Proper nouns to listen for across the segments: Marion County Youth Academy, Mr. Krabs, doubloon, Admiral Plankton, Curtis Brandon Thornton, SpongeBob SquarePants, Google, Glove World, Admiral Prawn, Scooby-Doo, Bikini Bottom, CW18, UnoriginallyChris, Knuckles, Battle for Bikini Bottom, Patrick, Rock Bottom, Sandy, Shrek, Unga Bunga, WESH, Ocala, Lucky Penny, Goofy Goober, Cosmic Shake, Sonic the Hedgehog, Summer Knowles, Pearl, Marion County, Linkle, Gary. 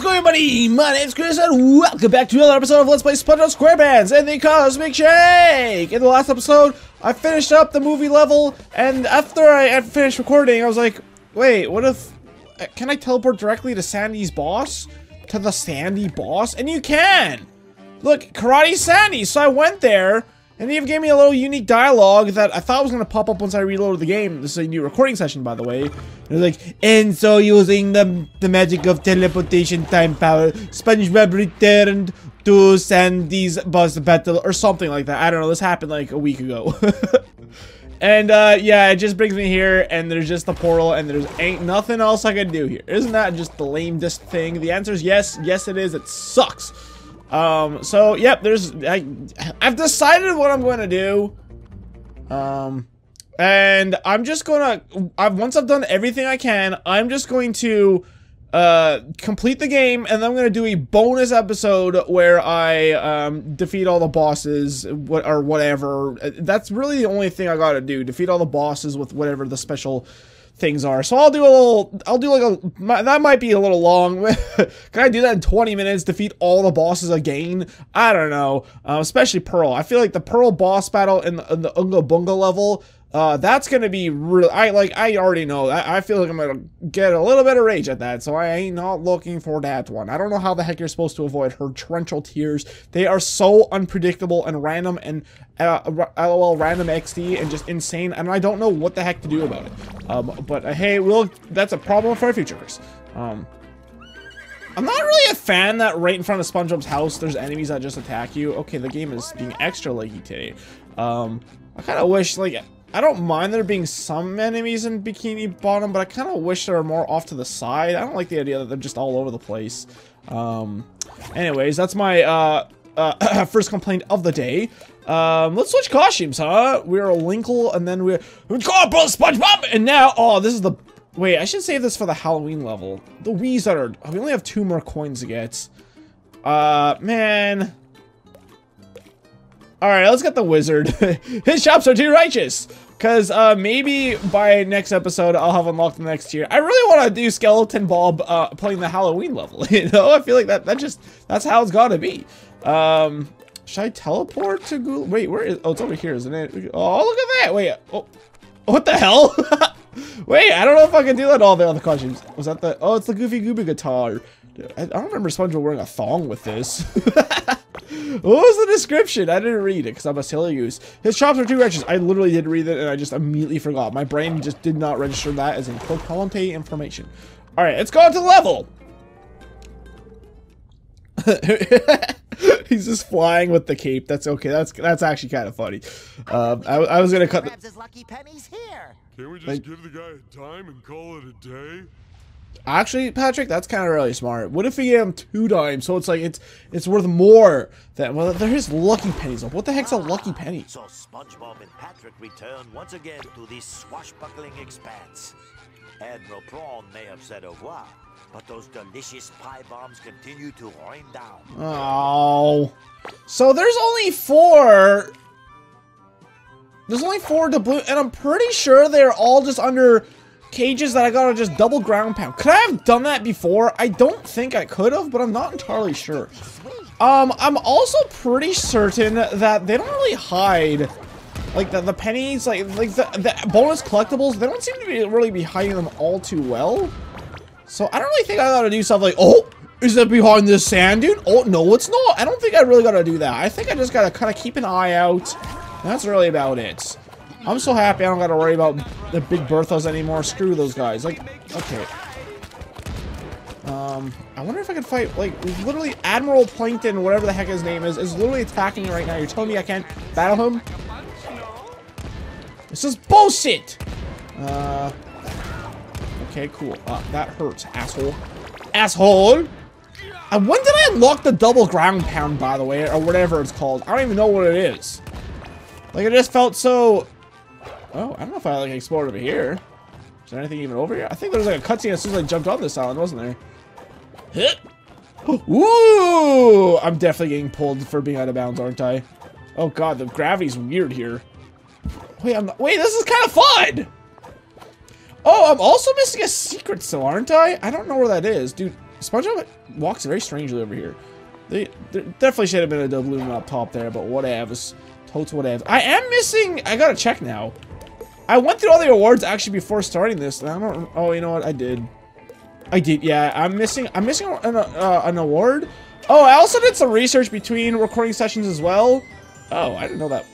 What's going on, buddy? My name's Chris, and welcome back to another episode of Let's Play SpongeBob SquarePants and the Cosmic Shake! In the last episode, I finished up the movie level, and after I finished recording, I was like, wait, what if... Can I teleport directly to Sandy's boss? To the Sandy boss? And you can! Look, Karate Sandy! So I went there, and he gave me a little unique dialogue that I thought was going to pop up once I reloaded the game. This is a new recording session, by the way. And it was like, and so using the magic of teleportation time power, SpongeBob returned to Sandy's boss battle, or something like that. I don't know, this happened like a week ago. And yeah, it just brings me here, and there's just the portal, and there's ain't nothing else I could do here. Isn't that just the lamest thing? The answer is yes, yes it is, it sucks. So yep, I've decided what I'm going to do, and I'm just going to, once I've done everything I can, I'm just going to, complete the game, and then I'm going to do a bonus episode where I, defeat all the bosses, or whatever. That's really the only thing I gotta do, defeat all the bosses with whatever the special things are. So I'll do a little, that might be a little long. Can I do that in 20 minutes, defeat all the bosses again? I don't know, especially Pearl. I feel like the Pearl boss battle in the Unga Bunga level, that's gonna be real. I already know, I feel like I'm gonna get a little bit of rage at that, so I ain't not looking for that one. I don't know how the heck you're supposed to avoid her torrential tears. They are so unpredictable and random and lol random XD and just insane, and I don't know what the heck to do about it. But hey, that's a problem for our future, Chris. I'm not really a fan that right in front of SpongeBob's house, there's enemies that just attack you. Okay, the game is being extra laggy today. I kinda wish, like, I don't mind there being some enemies in Bikini Bottom, but I kind of wish they were more off to the side. I don't like the idea that they're just all over the place. Anyways, that's my first complaint of the day. Let's switch costumes, huh? We're a Linkle, and then we're Corporal SpongeBob, and now, oh, this is the... Wait, I should save this for the Halloween level. The Wizard. Oh, we only have 2 more coins to get. Man... Alright, let's get the Wizard. His shops are too righteous! Because, maybe by next episode, I'll have unlocked the next tier. I really want to do Skeleton Bob, playing the Halloween level, you know? I feel like that's how it's gotta be. Should I teleport to Ghoul? Wait, where is- oh, it's over here, isn't it? Oh, look at that! Wait, oh, what the hell? Wait, I don't know if I can do that all the other costumes. Was that the- oh, it's the Goofy Goober guitar. Dude, I don't remember SpongeBob wearing a thong with this. What was the description? I didn't read it because I'm a silly goose. His chops are too righteous. I literally did read it and I just immediately forgot. My brain just did not register that as incoherent information. All right, let's go on to the level. He's just flying with the cape. That's okay. That's actually kind of funny. I was gonna cut. Krabs' Lucky Penny's here. Can we just give the guy a dime and call it a day? Actually, Patrick, that's kind of really smart. What if we gave him 2 dimes? So it's like it's worth more than well. There is Lucky Pennies. What the heck's a Lucky Penny? So SpongeBob and Patrick return once again to this swashbuckling expanse. Admiral Prawn may have said au revoir, but those delicious pie bombs continue to rain down. Oh, so there's only 4. There's only 4 doubloon, and I'm pretty sure they're all just under cages that I gotta just double ground pound. Could I have done that before? I don't think I could have, but I'm not entirely sure. I'm also pretty certain that they don't really hide, like the pennies, like the bonus collectibles. They don't seem to really be hiding them all too well. So I don't really think I gotta do stuff like, oh, is it behind this sand dude? Oh no, it's not. I don't think I really gotta do that. I think I just gotta kind of keep an eye out. That's really about it. I'm so happy I don't gotta worry about the Big Berthas anymore. Screw those guys. Like, okay. I wonder if I could fight, like, literally Admiral Plankton, whatever the heck his name is literally attacking right now. You're telling me I can't battle him? This is bullshit! Okay, cool. That hurts, asshole. Asshole! And when did I unlock the double ground pound, by the way, or whatever it's called? I don't even know what it is. Like, it just felt so... Oh, I don't know if I, like, explored over here. Is there anything even over here? I think there was, like, a cutscene as soon as I jumped on this island, wasn't there? Hit! Ooh! I'm definitely getting pulled for being out of bounds, aren't I? Oh, God, the gravity's weird here. Wait, wait, this is kind of fun! Oh, I'm also missing a secret still, aren't I? I don't know where that is. Dude, SpongeBob walks very strangely over here. There definitely should have been a doubloon up top there, but whatever. Total whatever. I am missing. I gotta check now. I went through all the awards actually before starting this, and I don't. Oh, you know what? I did. Yeah, I'm missing an award. Oh, I also did some research between recording sessions as well. Oh, I didn't know that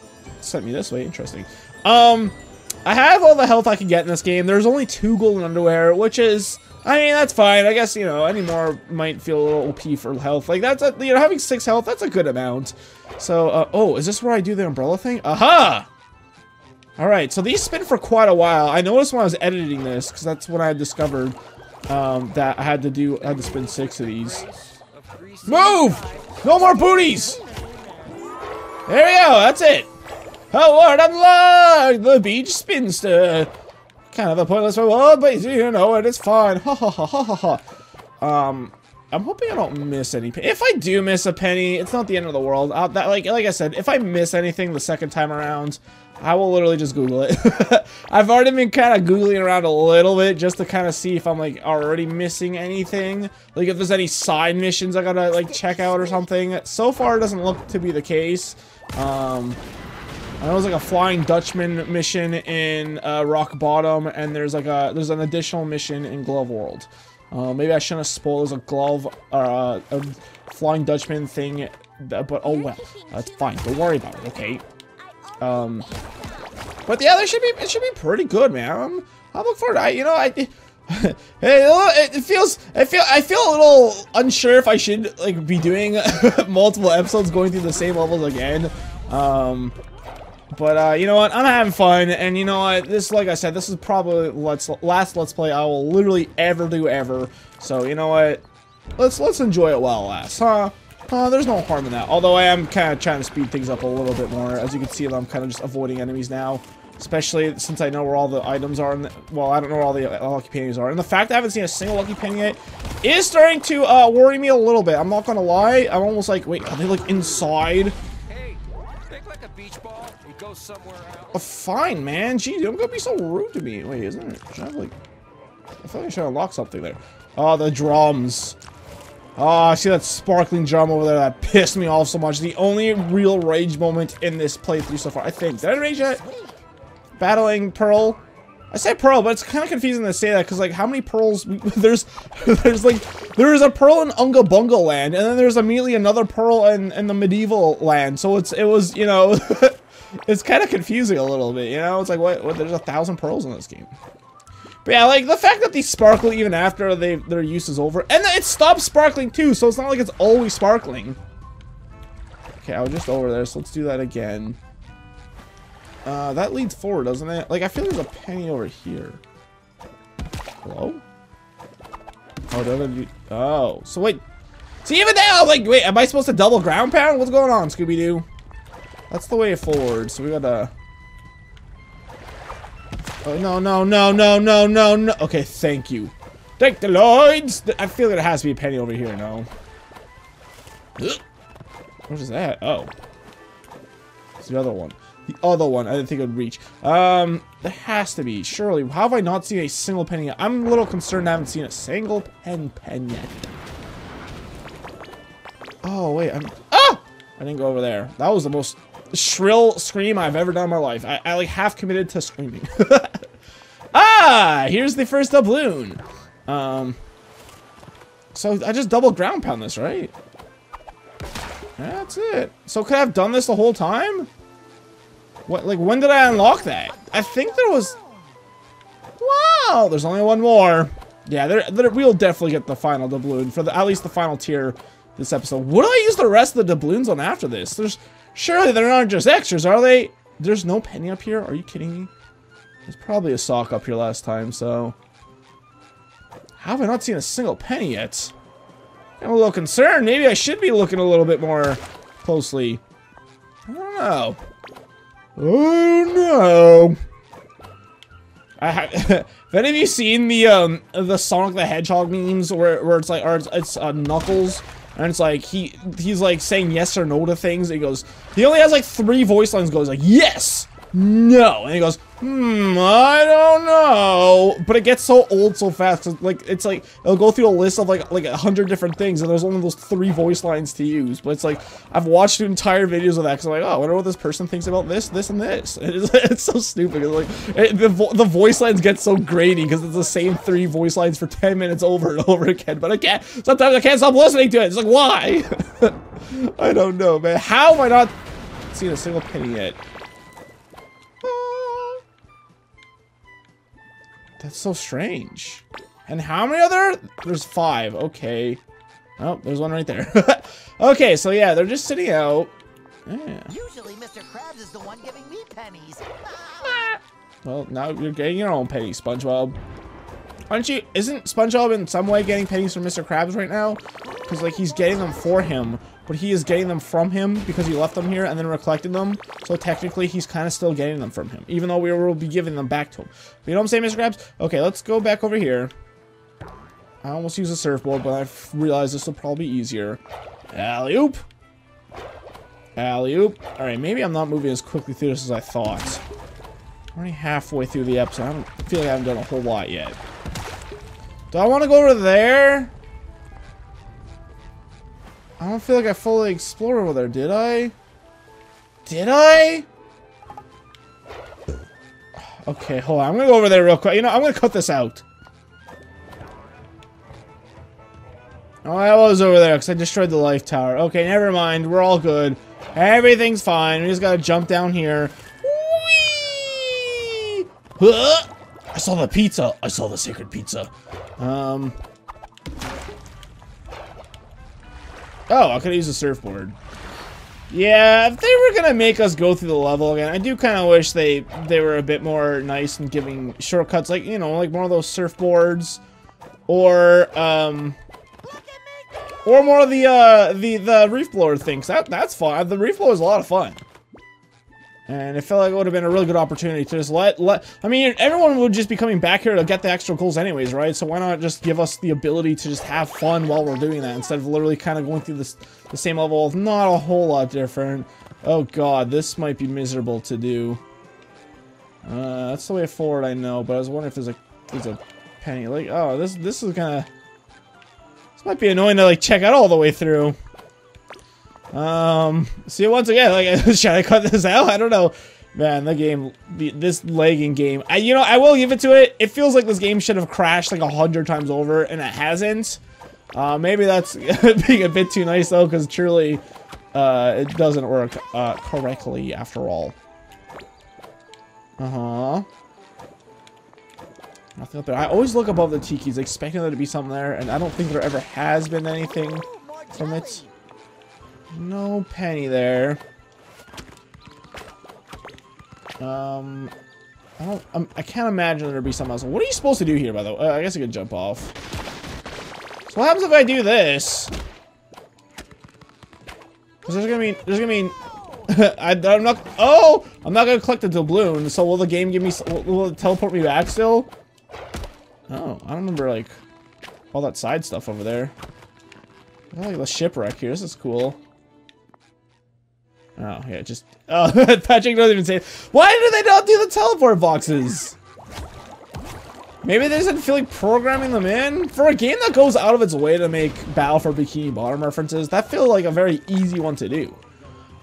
sent me this way. Interesting. I have all the health I can get in this game. There's only 2 golden underwear, which is, I mean, that's fine. I guess, you know, any more might feel a little OP for health. Like, that's, you know, having 6 health, that's a good amount. So, oh, is this where I do the umbrella thing? Aha! Alright, so these spin for quite a while. I noticed when I was editing this, because that's when I discovered that I had to spin 6 of these. Move! No more booties! There we go, that's it! Award unlocked! The beach spinster! Kind of a pointless reward, but you know it, it's fine. Ha ha ha ha ha ha. I'm hoping I don't miss any. If I do miss a penny, it's not the end of the world. Like I said, if I miss anything the second time around, I will literally just Google it. I've already been kind of googling around a little bit just to kind of see if I'm like already missing anything. Like if there's any side missions I gotta like check out or something. So far, it doesn't look to be the case. I know there's like a Flying Dutchman mission in Rock Bottom, and there's like there's an additional mission in Glove World. Maybe I shouldn't have spoiled. There's a glove a Flying Dutchman thing, but oh well, that's fine. Don't worry about it, okay? But yeah, it should be pretty good, man. I look forward to it. You know, I feel a little unsure if I should like be doing multiple episodes going through the same levels again. But you know what, I'm having fun, and you know what, this, like I said, this is probably last Let's Play I will literally ever do ever, so you know what, let's enjoy it while it lasts, huh? There's no harm in that, although I am kind of trying to speed things up a little bit more. As you can see, I'm kind of just avoiding enemies now, especially since I know where all the items are, well, I don't know where all the Lucky Pennies are, and the fact that I haven't seen a single Lucky Penny yet is starting to worry me a little bit, I'm not gonna lie. I'm almost like, wait, are they like inside? Go somewhere else. Oh, fine, man. Jeez, don't go be so rude to me. Wait, isn't it? Should I have, like, I feel like I should unlock something there. Oh, the drums. Oh, I see that sparkling drum over there that pissed me off so much. The only real rage moment in this playthrough so far, I think. Did I rage yet? Battling Pearl. I say Pearl, but it's kind of confusing to say that because, like, how many Pearls? There is a Pearl in Unga Bunga land, and then there's immediately another Pearl in the medieval land. So it was, you know. It's kind of confusing a little bit, you know? It's like, what? There's 1,000 pearls in this game. But yeah, like, the fact that these sparkle even after their use is over. And it stops sparkling, too, so it's not like it's always sparkling. Okay, I was just over there, so let's do that again. That leads forward, doesn't it? Like, I feel there's a penny over here. Hello? Oh, oh, so wait. See, even now, I'm like, wait, am I supposed to double ground pound? What's going on, Scooby-Doo? That's the way forward, so we gotta... Oh, no, no, no, no, no, no, no. Okay, thank you. Thank the Lloyds! I feel like it has to be a penny over here, no? What is that? Oh. It's the other one. The other one. I didn't think it would reach. There has to be. Surely. How have I not seen a single penny yet? I'm a little concerned I haven't seen a single pen yet. Oh, wait. Ah! I didn't go over there. That was the most... shrill scream I've ever done in my life. I like half committed to screaming. Ah, here's the first doubloon. So I just double ground pound this, right? That's it. So could I have done this the whole time? What? Like when did I unlock that? I think there was. Wow, there's only one more. Yeah, we'll definitely get the final doubloon for at least the final tier this episode. What do I use the rest of the doubloons on after this? There's. Surely they're not just extras, are they? There's no penny up here? Are you kidding me? There's probably a sock up here last time, so... How have I not seen a single penny yet? I'm a little concerned. Maybe I should be looking a little bit more closely. I don't know. Oh, no. Have any of you seen the Sonic the Hedgehog memes where it's like... Or it's Knuckles... And it's like, he's like saying yes or no to things. He goes, he only has like 3 voice lines. Goes like, yes, no. And he goes, I don't know. But it gets so old so fast. Like, it's like, it'll go through a list of like 100 different things, and there's only those 3 voice lines to use. But it's like, I've watched entire videos of that, because I'm like, oh, I wonder what this person thinks about this, this, and this. It's so stupid. It's like, the voice lines get so grainy, because it's the same 3 voice lines for 10 minutes over and over again. But I can't, sometimes I can't stop listening to it. It's like, why? I don't know, man. How have I not seen a single penny yet? That's so strange. And how many other? There's 5. Okay. Oh, there's one right there. Okay, so yeah, they're just sitting out. Yeah. Usually, Mr. Krabs is the one giving me pennies. Well, now you're getting your own penny, SpongeBob. Aren't you? Isn't SpongeBob in some way getting pennies from Mr. Krabs right now? Because like he's getting them for him, but he is getting them from him because he left them here and then recollected them. So technically, he's kind of still getting them from him, even though we will be giving them back to him. But you know what I'm saying, Mr. Krabs? Okay, let's go back over here. I almost used a surfboard, but I realized this will probably be easier. Alley-oop! Alley-oop! All right, maybe I'm not moving as quickly through this as I thought. I'm already halfway through the episode. I feel like I haven't done a whole lot yet. Do I want to go over there? I don't feel like I fully explored over there, did I? Did I? Okay, hold on. I'm gonna go over there real quick. You know, I'm gonna cut this out. Oh, I was over there because I destroyed the life tower. Okay, never mind. We're all good. Everything's fine. We just gotta jump down here. Whee! Huh! I saw the pizza. I saw the sacred pizza. Oh, I could use a surfboard. Yeah, if they were gonna make us go through the level again, I do kind of wish they were a bit more nice and giving shortcuts, like, you know, like more of those surfboards, or more of the reef blower things. That's fun. The reef blower is a lot of fun. And it felt like it would have been a really good opportunity to just let I mean, everyone would just be coming back here to get the extra goals anyways, right? So why not just give us the ability to just have fun while we're doing that, instead of literally kind of going through this, the same level, not a whole lot different. Oh god, this might be miserable to do. That's the way forward, I know, but I was wondering if there's a penny. Like, oh, this is kinda... This might be annoying to, like, check out all the way through. See, once again, like, should I cut this out? I don't know. Man, the game, this lagging game. You know, I will give it to it. It feels like this game should have crashed like 100 times over, and it hasn't. Maybe that's being a bit too nice, though, because truly, it doesn't work correctly after all. Nothing up there. I always look above the tikis, expecting there to be something there, and I don't think there ever has been anything from it. No penny there. I can't imagine there'd be something else. What are you supposed to do here, by the way? I guess I could jump off. So what happens if I do this? Because there's gonna be. I'm not gonna collect the doubloon. So will the game give me? Will it teleport me back still? Oh, I don't remember like all that side stuff over there. I like the shipwreck here. This is cool. Oh, yeah, just... Oh, Patrick doesn't even say it. Why do they not do the teleport boxes? Maybe they just didn't feel like programming them in? For a game that goes out of its way to make Battle for Bikini Bottom references, that feels like a very easy one to do.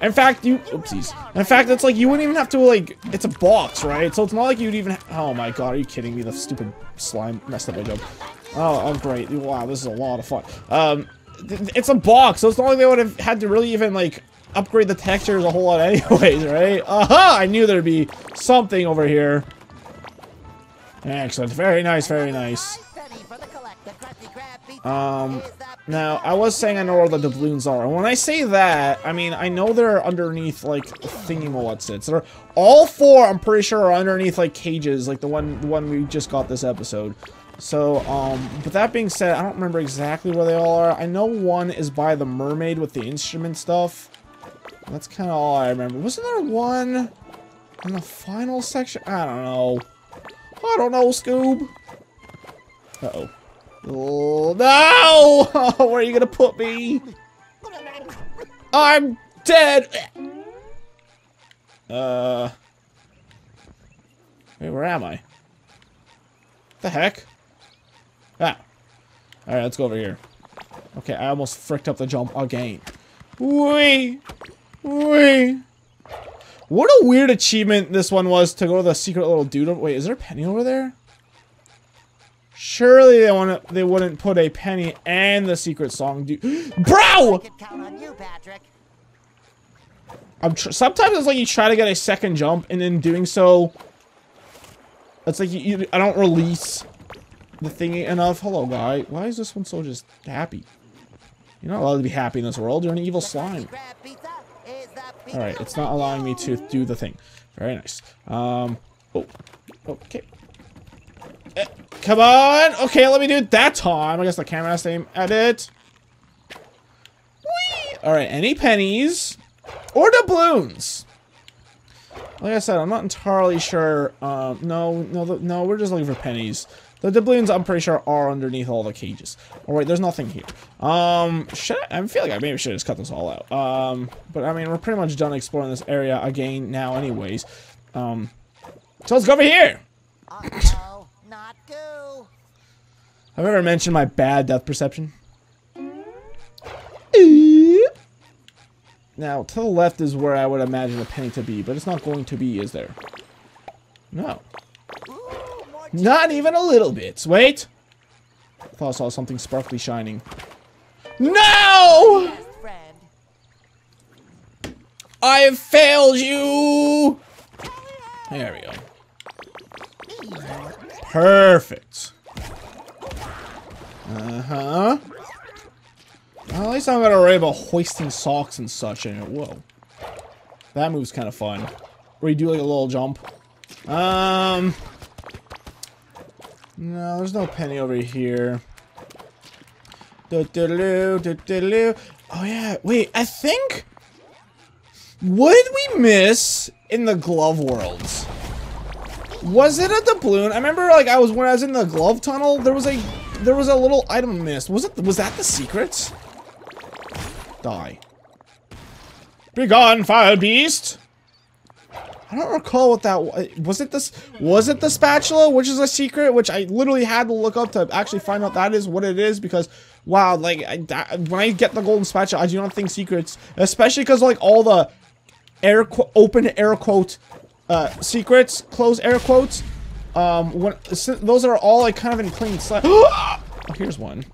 In fact, you... Oopsies. In fact, it's like you wouldn't even have to, like... It's a box, right? So it's not like you'd even... Oh, my God. Are you kidding me? The stupid slime messed up my joke. Oh, great. Wow, this is a lot of fun. It's a box, so it's not like they would have had to really even, like... upgrade the textures a whole lot anyways, right? Aha! I knew there'd be something over here. Excellent. Very nice, very nice. Now, I was saying I know where the doubloons are. When I say that, I mean, I know they're underneath, like, thingy-ma-what's-its. They're all 4, I'm pretty sure, are underneath, like, cages, like the one we just got this episode. So, but that being said, I don't remember exactly where they all are. I know one is by the mermaid with the instrument stuff. That's kind of all I remember. Wasn't there one in the final section? I don't know. I don't know, Scoob. Uh-oh. Oh, no! Oh, where are you going to put me? I'm dead! Wait, where am I? The heck? Ah. Alright, let's go over here. Okay, I almost fricked up the jump again. Wee! Wee! What a weird achievement this one was, to go to the secret little dude. Wait, is there a penny over there? Surely they wouldn't put a penny and the secret song dude. Bro! I could count on you, Patrick. Sometimes it's like you try to get a second jump, and in doing so, it's like I don't release the thingy enough. Hello, guy. Why is this one so just happy? You're not allowed to be happy in this world. You're an evil slime. Alright, it's not allowing me to do the thing. Very nice. Oh. Okay. Come on! Okay, let me do it that time. I guess the camera has to aim at it. Whee! Alright, any pennies? Or doubloons! Like I said, I'm not entirely sure. No, we're just looking for pennies. The doubloons, I'm pretty sure, are underneath all the cages. Alright, there's nothing here. I feel like I maybe should have just cut this all out. But I mean, we're pretty much done exploring this area again now anyways. So let's go over here! Uh-oh, not goo. I've never mentioned my bad depth perception. Now, to the left is where I would imagine a penny to be, but it's not going to be, is there? No. Not even a little bit. Wait. I thought I saw something sparkly shining. No! I have failed you! There we go. Perfect. Uh-huh. Well, at least I'm not gonna worry about hoisting socks and such in it. Whoa. That move's kind of fun. Where you do like a little jump. No, there's no penny over here. Oh yeah, wait, I think... What did we miss in the Glove Worlds? Was it a doubloon? I remember, like, when I was in the glove tunnel, there was a little item missed. Was that the secret? Die. Begone, fire beast! I don't recall what that was it the spatula, which is a secret, which I literally had to look up to actually find out that is what it is, because wow, like when I get the golden spatula, I do not think secrets, especially because like all the open air quote secrets, close air quotes, when those are all like kind of in plain sight. Oh, here's one.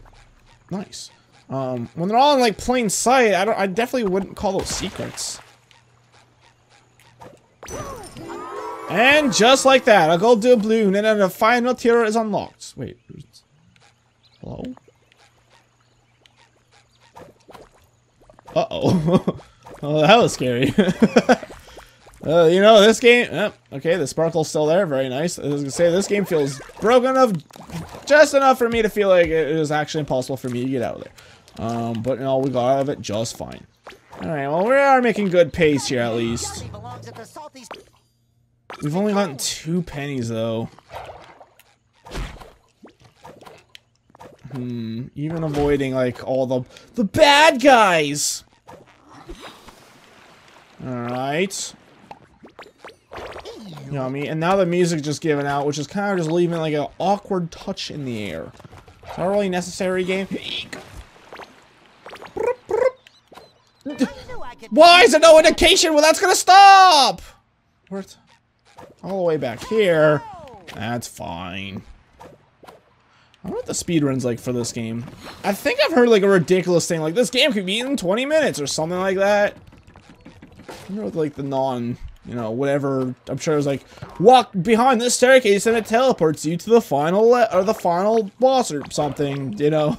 Nice. When they're all in like plain sight, I definitely wouldn't call those secrets. And just like that, a gold doubloon, and then the final tier is unlocked. Wait, hello? Uh-oh. Oh, that was scary. You know, this game... okay, the sparkle's still there. Very nice. I was gonna say, this game feels broken enough, just enough for me to feel like it is actually impossible for me to get out of there. But no, we got out of it just fine. Alright, well, we are making good pace here, at least. We've only gotten 2 pennies, though. Even avoiding, like, all the bad guys! Alright. You know what I mean? And now the music's just giving out, which is kind of just leaving, like, an awkward touch in the air. It's not really necessary, game. Why is there no indication when that's gonna stop? We're all the way back here. That's fine. I wonder what the speedrun's like for this game. I think I've heard like a ridiculous thing like this game could be in 20 minutes or something like that. I wonder what like the non, you know, whatever. I'm sure it was like walk behind this staircase and it teleports you to the final or the final boss or something. You know.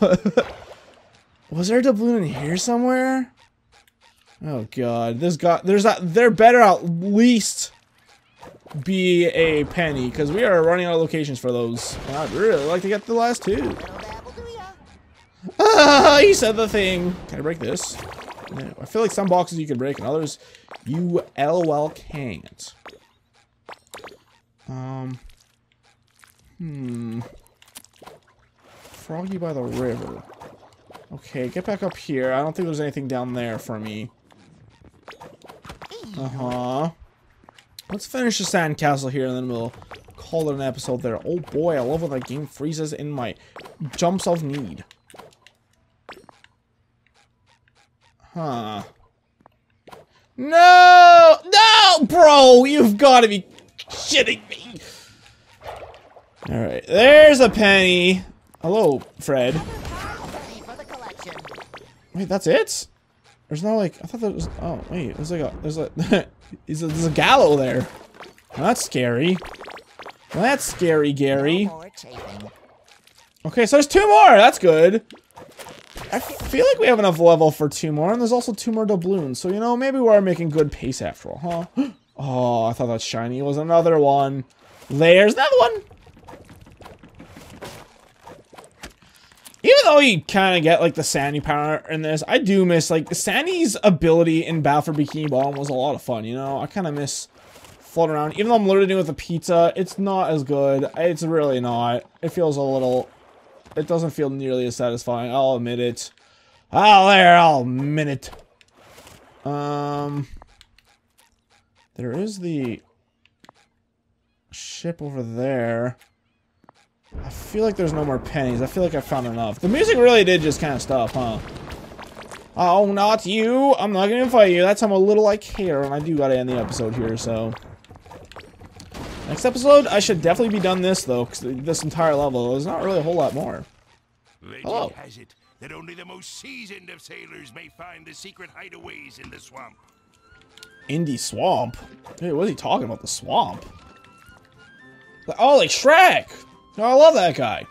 Was there a doubloon in here somewhere? Oh god, this guy, there better at least be a penny, because we are running out of locations for those. And I'd really like to get the last 2. Ah, he said the thing. Can I break this? No, I feel like some boxes you can break and others you LOL can't. Froggy by the river. Okay, get back up here. I don't think there's anything down there for me. Let's finish the sandcastle here, and then we'll Hold on an episode there. Oh boy, I love when the game freezes in my jumps of need. Huh. No! No! Bro, you've got to be shitting me. Alright, there's a penny. Hello, Fred. Wait, that's it? There's no like, I thought that was, oh wait, there's a gallow there. Well, that's scary. Well, that's scary, Gary. Okay, so there's two more, that's good. I feel like we have enough level for two more, and there's also two more doubloons, so you know, maybe we are making good pace after all, huh? Oh, I thought that shiny was another one. There's another one! Even though you kind of get, like, the Sandy power in this, I do miss, like, Sandy's ability in Battle for Bikini Bottom was a lot of fun, you know? I kind of miss floating around. Even though I'm loaded in with a pizza, it's not as good. It's really not. It feels a little... It doesn't feel nearly as satisfying. I'll admit it. I'll admit it. There is the... ship over there. I feel like there's no more pennies. I feel like I found enough. The music really did just kind of stop, huh? Oh, not you. I'm not going to fight you. That's how little I care, and I do got to end the episode here, so. Next episode, I should definitely be done this, though, because this entire level, there's not really a whole lot more. Hello. Has it that only the most seasoned of sailors may find the secret hideaways in the swamp. Indie swamp? Dude, what is he talking about, the swamp? Oh, like Shrek! Oh, I love that guy.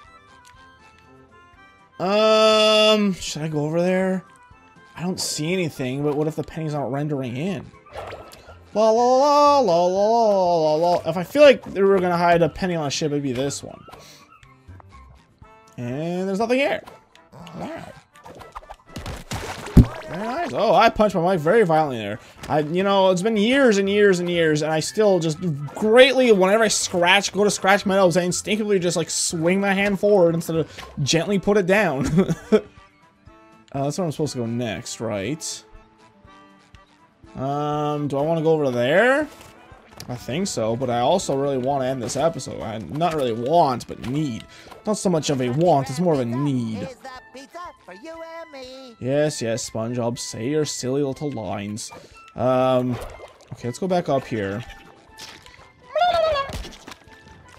Should I go over there? I don't see anything, but what if the pennies aren't rendering in? La la la la la la la. If I feel like they were gonna hide a penny on a ship, it'd be this one. And there's nothing here. Wow. Very nice. Oh, I punched my mic very violently there. You know, it's been years and years and years, and I still just greatly, whenever I scratch, go to scratch my nose, I instinctively just, like, swing my hand forward instead of gently put it down. That's where I'm supposed to go next, right? Do I want to go over there? I think so, but I also really want to end this episode. I not really want, but need. Not so much of a want, it's more of a need. For you and me. Yes, yes, SpongeBob, say your silly little lines. Okay, let's go back up here.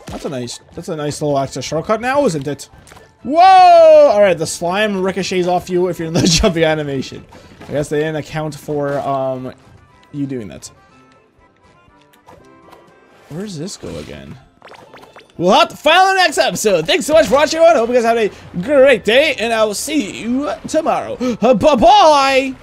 That's a nice little extra shortcut now, isn't it? Whoa! Alright, the slime ricochets off you if you're in the jumping animation. I guess they didn't account for you doing that. Where does this go again? We'll have to find the next episode. Thanks so much for watching, everyone. I hope you guys have a great day, and I will see you tomorrow. Bye-bye!